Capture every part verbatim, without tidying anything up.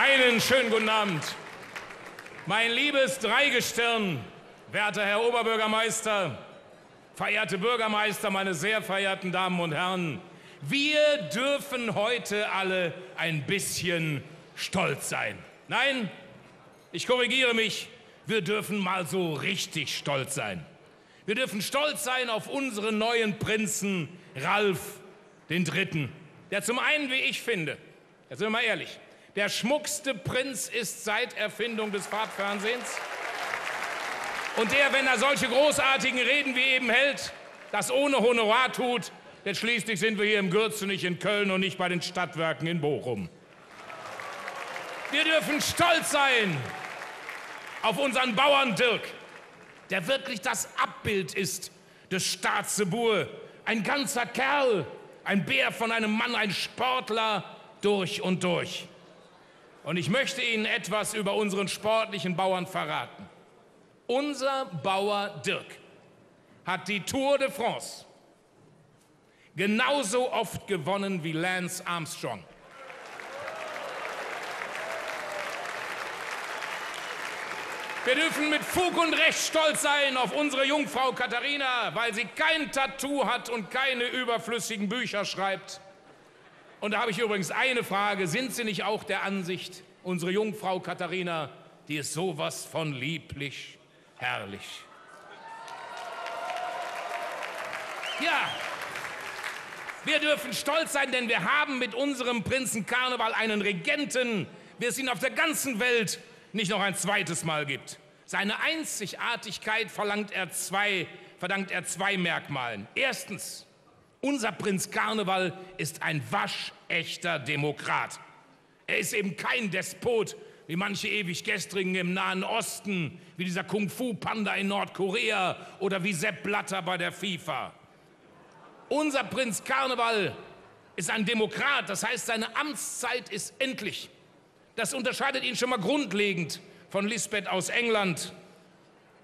Einen schönen guten Abend. Mein liebes Dreigestirn, werter Herr Oberbürgermeister, verehrte Bürgermeister, meine sehr verehrten Damen und Herren, wir dürfen heute alle ein bisschen stolz sein. Nein, ich korrigiere mich, wir dürfen mal so richtig stolz sein. Wir dürfen stolz sein auf unseren neuen Prinzen Ralf den Dritten, der zum einen, wie ich finde, jetzt sind wir mal ehrlich, der schmuckste Prinz ist seit Erfindung des Farbfernsehens und der, wenn er solche großartigen Reden wie eben hält, das ohne Honorar tut, denn schließlich sind wir hier im Gürzenich in Köln und nicht bei den Stadtwerken in Bochum. Wir dürfen stolz sein auf unseren Bauern Dirk, der wirklich das Abbild ist des Staatsebur, ein ganzer Kerl, ein Bär von einem Mann, ein Sportler durch und durch. Und ich möchte Ihnen etwas über unseren sportlichen Bauern verraten. Unser Bauer Dirk hat die Tour de France genauso oft gewonnen wie Lance Armstrong. Wir dürfen mit Fug und Recht stolz sein auf unsere Jungfrau Katharina, weil sie kein Tattoo hat und keine überflüssigen Bücher schreibt. Und da habe ich übrigens eine Frage. Sind Sie nicht auch der Ansicht, unsere Jungfrau Katharina, die ist sowas von lieblich, herrlich? Ja, wir dürfen stolz sein, denn wir haben mit unserem Prinzen Karneval einen Regenten, wie es ihn auf der ganzen Welt nicht noch ein zweites Mal gibt. Seine Einzigartigkeit verlangt er zwei, verdankt er zwei Merkmalen. Erstens, unser Prinz Karneval ist ein waschechter Demokrat. Er ist eben kein Despot, wie manche Ewiggestrigen im Nahen Osten, wie dieser Kung-Fu-Panda in Nordkorea oder wie Sepp Blatter bei der FIFA. Unser Prinz Karneval ist ein Demokrat, das heißt, seine Amtszeit ist endlich. Das unterscheidet ihn schon mal grundlegend von Lisbeth aus England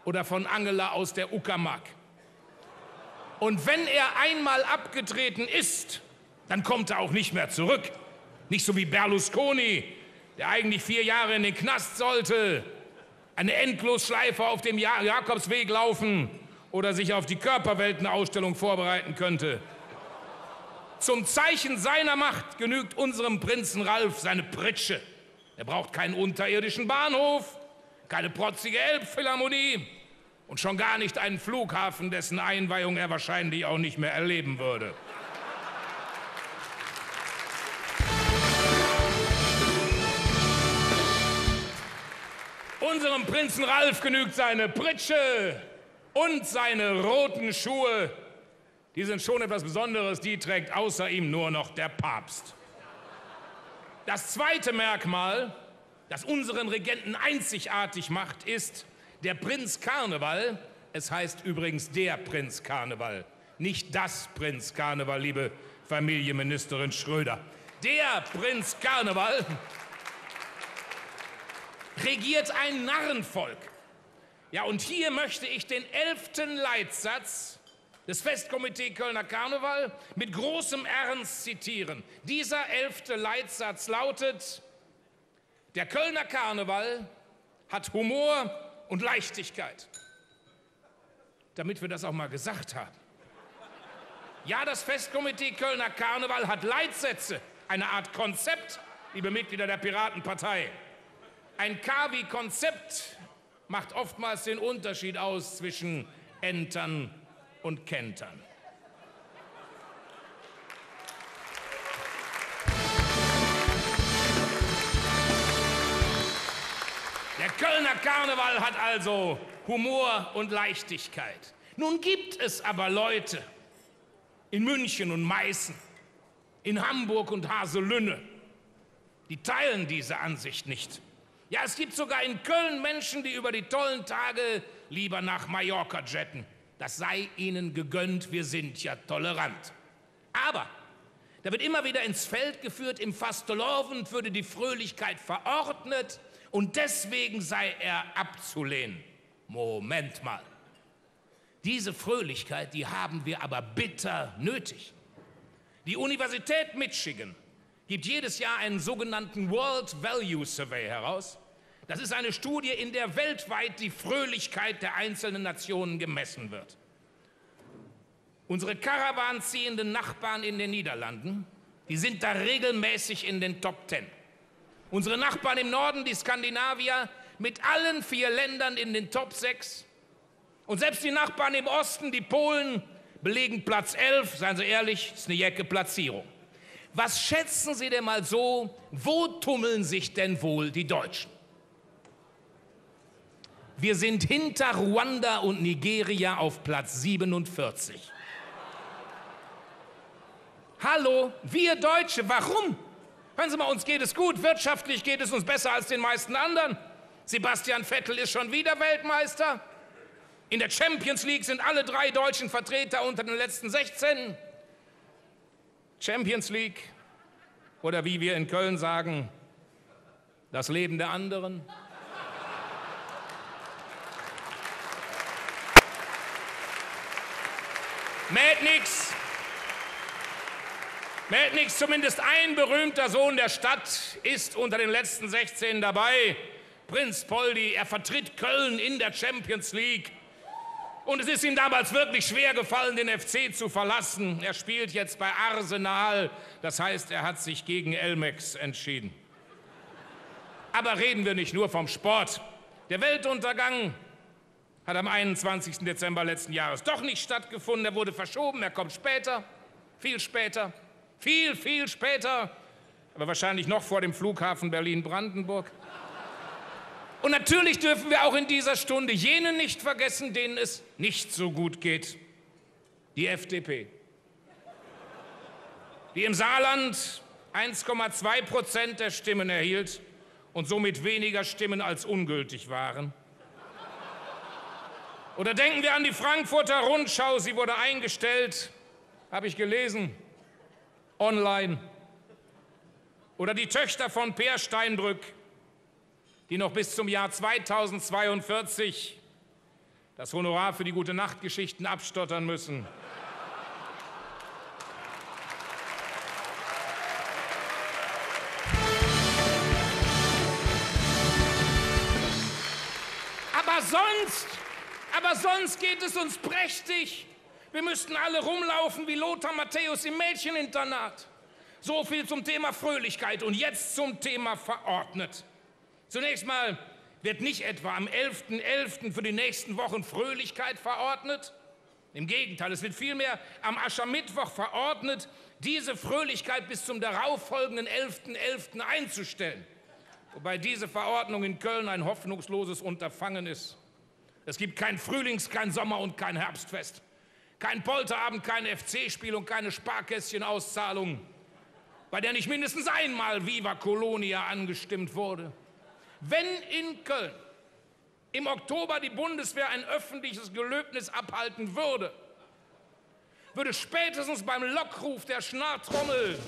oder von Angela aus der Uckermark. Und wenn er einmal abgetreten ist, dann kommt er auch nicht mehr zurück. Nicht so wie Berlusconi, der eigentlich vier Jahre in den Knast sollte, eine Endlosschleife auf dem Jakobsweg laufen oder sich auf die Körperweltenausstellung vorbereiten könnte. Zum Zeichen seiner Macht genügt unserem Prinzen Ralf seine Pritsche. Er braucht keinen unterirdischen Bahnhof, keine protzige Elbphilharmonie. Und schon gar nicht einen Flughafen, dessen Einweihung er wahrscheinlich auch nicht mehr erleben würde. Unserem Prinzen Ralf genügt seine Pritsche und seine roten Schuhe. Die sind schon etwas Besonderes, die trägt außer ihm nur noch der Papst. Das zweite Merkmal, das unseren Regenten einzigartig macht, ist der Prinz Karneval. Es heißt übrigens der Prinz Karneval, nicht das Prinz Karneval, liebe Familienministerin Schröder. Der Prinz Karneval regiert ein Narrenvolk. Ja, und hier möchte ich den elften Leitsatz des Festkomitee Kölner Karneval mit großem Ernst zitieren. Dieser elfte Leitsatz lautet: Der Kölner Karneval hat Humor und Leichtigkeit. Damit wir das auch mal gesagt haben. Ja, das Festkomitee Kölner Karneval hat Leitsätze, eine Art Konzept, liebe Mitglieder der Piratenpartei. Ein Kavi-Konzept macht oftmals den Unterschied aus zwischen Entern und Kentern. Der Kölner Karneval hat also Humor und Leichtigkeit. Nun gibt es aber Leute in München und Meißen, in Hamburg und Haselünne, die teilen diese Ansicht nicht. Ja, es gibt sogar in Köln Menschen, die über die tollen Tage lieber nach Mallorca jetten. Das sei ihnen gegönnt, wir sind ja tolerant. Aber da wird immer wieder ins Feld geführt, im Fastelorven würde die Fröhlichkeit verordnet, und deswegen sei er abzulehnen. Moment mal. Diese Fröhlichkeit, die haben wir aber bitter nötig. Die Universität Michigan gibt jedes Jahr einen sogenannten World Value Survey heraus. Das ist eine Studie, in der weltweit die Fröhlichkeit der einzelnen Nationen gemessen wird. Unsere karawanziehenden Nachbarn in den Niederlanden, die sind da regelmäßig in den Top Ten. Unsere Nachbarn im Norden, die Skandinavier, mit allen vier Ländern in den Top sechs. Und selbst die Nachbarn im Osten, die Polen, belegen Platz elf. Seien Sie ehrlich, ist eine Jecke Platzierung. Was schätzen Sie denn mal so, wo tummeln sich denn wohl die Deutschen? Wir sind hinter Ruanda und Nigeria auf Platz siebenundvierzig. Hallo, wir Deutsche, warum? Hören Sie mal, uns geht es gut, wirtschaftlich geht es uns besser als den meisten anderen. Sebastian Vettel ist schon wieder Weltmeister. In der Champions League sind alle drei deutschen Vertreter unter den letzten sechzehn. Champions League, oder wie wir in Köln sagen, das Leben der anderen. Mäht nix. Mäht nix, zumindest ein berühmter Sohn der Stadt ist unter den letzten sechzehn dabei. Prinz Poldi, er vertritt Köln in der Champions League. Und es ist ihm damals wirklich schwer gefallen, den F C zu verlassen. Er spielt jetzt bei Arsenal, das heißt, er hat sich gegen Elmex entschieden. Aber reden wir nicht nur vom Sport. Der Weltuntergang hat am einundzwanzigsten Dezember letzten Jahres doch nicht stattgefunden. Er wurde verschoben, er kommt später, viel später, viel, viel später, aber wahrscheinlich noch vor dem Flughafen Berlin-Brandenburg. Und natürlich dürfen wir auch in dieser Stunde jene nicht vergessen, denen es nicht so gut geht. Die F D P, die im Saarland eins Komma zwei Prozent der Stimmen erhielt und somit weniger Stimmen als ungültig waren. Oder denken wir an die Frankfurter Rundschau, sie wurde eingestellt, habe ich gelesen, online. Oder die Töchter von Peer Steinbrück, die noch bis zum Jahr zweitausendzweiundvierzig das Honorar für die Gute-Nacht-Geschichten abstottern müssen. Aber sonst, aber sonst geht es uns prächtig. Wir müssten alle rumlaufen wie Lothar Matthäus im Mädcheninternat. So viel zum Thema Fröhlichkeit und jetzt zum Thema verordnet. Zunächst mal wird nicht etwa am elften elften für die nächsten Wochen Fröhlichkeit verordnet. Im Gegenteil, es wird vielmehr am Aschermittwoch verordnet, diese Fröhlichkeit bis zum darauffolgenden elften elften einzustellen. Wobei diese Verordnung in Köln ein hoffnungsloses Unterfangen ist. Es gibt kein Frühlings-, kein Sommer- und kein Herbstfest. Kein Polterabend, kein F C-Spiel und keine Sparkästchenauszahlung, bei der nicht mindestens einmal Viva Colonia angestimmt wurde. Wenn in Köln im Oktober die Bundeswehr ein öffentliches Gelöbnis abhalten würde, würde spätestens beim Lockruf der Schnarrtrommel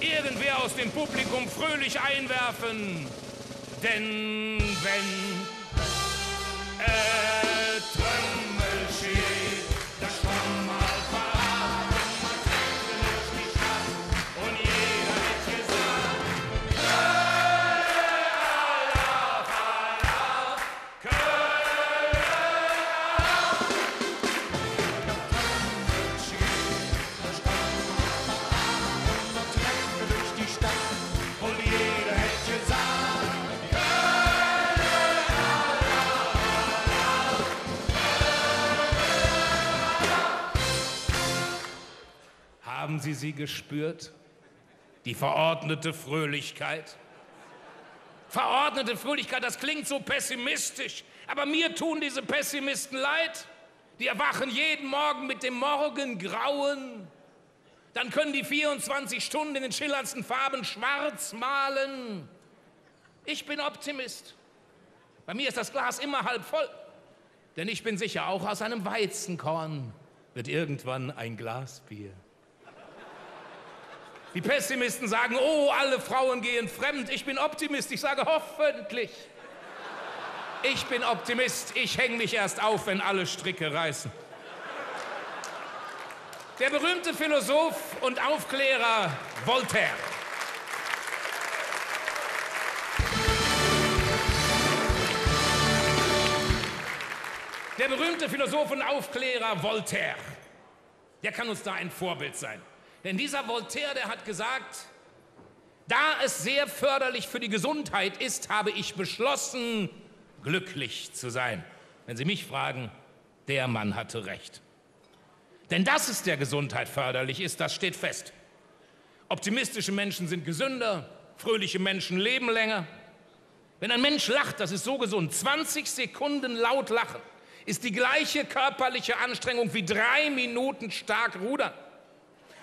irgendwer aus dem Publikum fröhlich einwerfen. Denn wenn äh, Trümmel steht, das kommt mal. Haben Sie sie gespürt? Die verordnete Fröhlichkeit? Verordnete Fröhlichkeit, das klingt so pessimistisch, aber mir tun diese Pessimisten leid. Die erwachen jeden Morgen mit dem Morgengrauen. Dann können die vierundzwanzig Stunden in den schillerndsten Farben schwarz malen. Ich bin Optimist. Bei mir ist das Glas immer halb voll. Denn ich bin sicher, auch aus einem Weizenkorn wird irgendwann ein Glas Bier. Die Pessimisten sagen, oh, alle Frauen gehen fremd. Ich bin Optimist, ich sage hoffentlich. Ich bin Optimist, ich hänge mich erst auf, wenn alle Stricke reißen. der berühmte Philosoph und Aufklärer Voltaire. Der berühmte Philosoph und Aufklärer Voltaire, der kann uns da ein Vorbild sein. Denn dieser Voltaire, der hat gesagt, da es sehr förderlich für die Gesundheit ist, habe ich beschlossen, glücklich zu sein. Wenn Sie mich fragen, der Mann hatte recht. Denn dass es der Gesundheit förderlich ist, das steht fest. Optimistische Menschen sind gesünder, fröhliche Menschen leben länger. Wenn ein Mensch lacht, das ist so gesund, zwanzig Sekunden laut lachen, ist die gleiche körperliche Anstrengung wie drei Minuten stark rudern.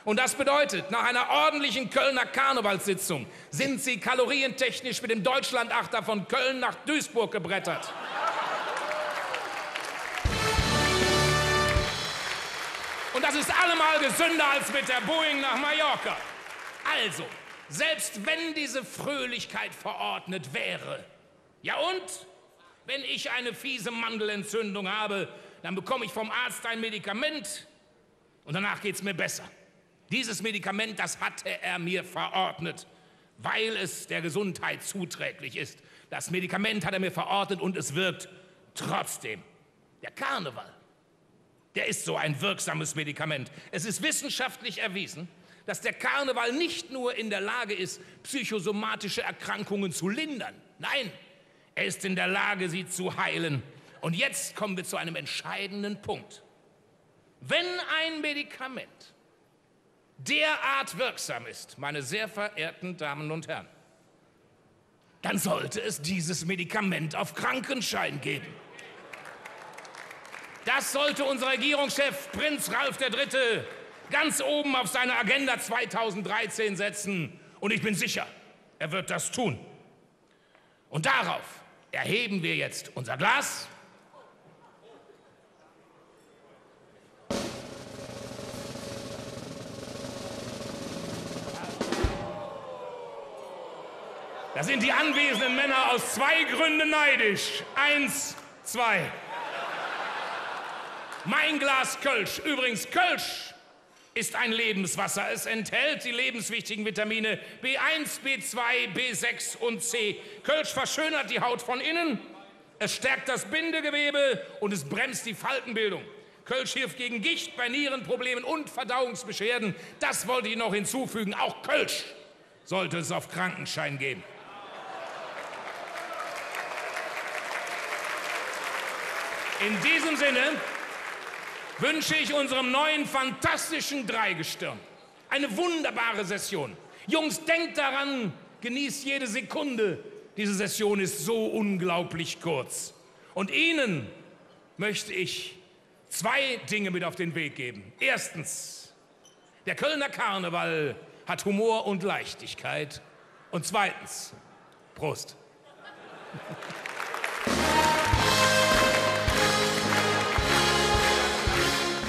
Und das bedeutet, nach einer ordentlichen Kölner Karnevalssitzung sind Sie kalorientechnisch mit dem Deutschlandachter von Köln nach Duisburg gebrettert. Und das ist allemal gesünder als mit der Boeing nach Mallorca. Also, selbst wenn diese Fröhlichkeit verordnet wäre, ja und? Wenn ich eine fiese Mandelentzündung habe, dann bekomme ich vom Arzt ein Medikament und danach geht es mir besser. Dieses Medikament, das hatte er mir verordnet, weil es der Gesundheit zuträglich ist. Das Medikament hat er mir verordnet und es wirkt trotzdem. Der Karneval, der ist so ein wirksames Medikament. Es ist wissenschaftlich erwiesen, dass der Karneval nicht nur in der Lage ist, psychosomatische Erkrankungen zu lindern. Nein, er ist in der Lage, sie zu heilen. Und jetzt kommen wir zu einem entscheidenden Punkt. Wenn ein Medikament derart wirksam ist, meine sehr verehrten Damen und Herren, dann sollte es dieses Medikament auf Krankenschein geben. Das sollte unser Regierungschef Prinz Ralf der Dritte ganz oben auf seine Agenda zweitausenddreizehn setzen. Und ich bin sicher, er wird das tun. Und darauf erheben wir jetzt unser Glas. Da sind die anwesenden Männer aus zwei Gründen neidisch. Eins, zwei. Mein Glas Kölsch. Übrigens, Kölsch ist ein Lebenswasser. Es enthält die lebenswichtigen Vitamine B eins, B zwei, B sechs und C. Kölsch verschönert die Haut von innen, es stärkt das Bindegewebe und es bremst die Faltenbildung. Kölsch hilft gegen Gicht, bei Nierenproblemen und Verdauungsbeschwerden. Das wollte ich noch hinzufügen. Auch Kölsch sollte es auf Krankenschein geben. In diesem Sinne wünsche ich unserem neuen fantastischen Dreigestirn eine wunderbare Session. Jungs, denkt daran, genießt jede Sekunde. Diese Session ist so unglaublich kurz. Und Ihnen möchte ich zwei Dinge mit auf den Weg geben. Erstens, der Kölner Karneval hat Humor und Leichtigkeit. Und zweitens, Prost.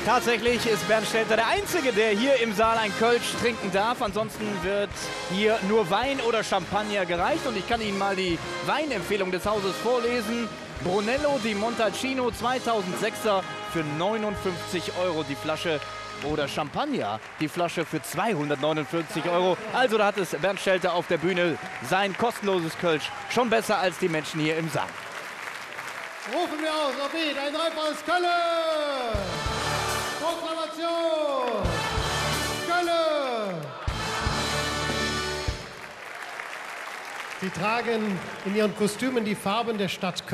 Tatsächlich ist Bernd Stelter der Einzige, der hier im Saal ein Kölsch trinken darf. Ansonsten wird hier nur Wein oder Champagner gereicht. Und ich kann Ihnen mal die Weinempfehlung des Hauses vorlesen. Brunello di Montalcino zweitausendsechser für neunundfünfzig Euro die Flasche. Oder Champagner, die Flasche für zweihundertneunundvierzig Euro. Also da hat es Bernd Stelter auf der Bühne sein kostenloses Kölsch. Schon besser als die Menschen hier im Saal. Rufen wir aus, auf ihn, ein Dreifach aus Köln! Proklamation! Köln! Sie tragen in ihren Kostümen die Farben der Stadt Köln.